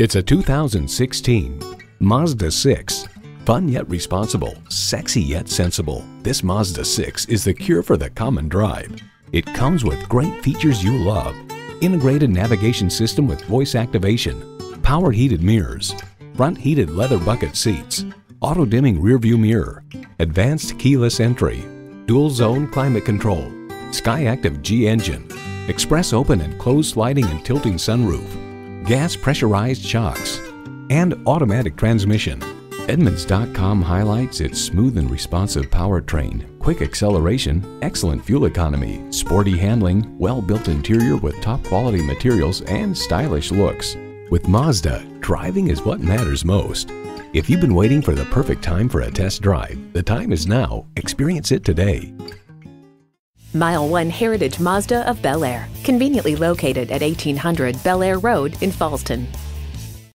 It's a 2016 Mazda 6. Fun yet responsible, sexy yet sensible. This Mazda 6 is the cure for the common drive. It comes with great features you love. Integrated navigation system with voice activation, power heated mirrors, front heated leather bucket seats, auto dimming rear view mirror, advanced keyless entry, dual zone climate control, Skyactiv G engine, express open and closed sliding and tilting sunroof, gas pressurized shocks, and automatic transmission. Edmunds.com highlights its smooth and responsive powertrain, quick acceleration, excellent fuel economy, sporty handling, well-built interior with top-quality materials and stylish looks. With Mazda, driving is what matters most. If you've been waiting for the perfect time for a test drive, the time is now. Experience it today. Mile 1 Heritage Mazda of Bel Air, conveniently located at 1800 Bel Air Road in Fallston.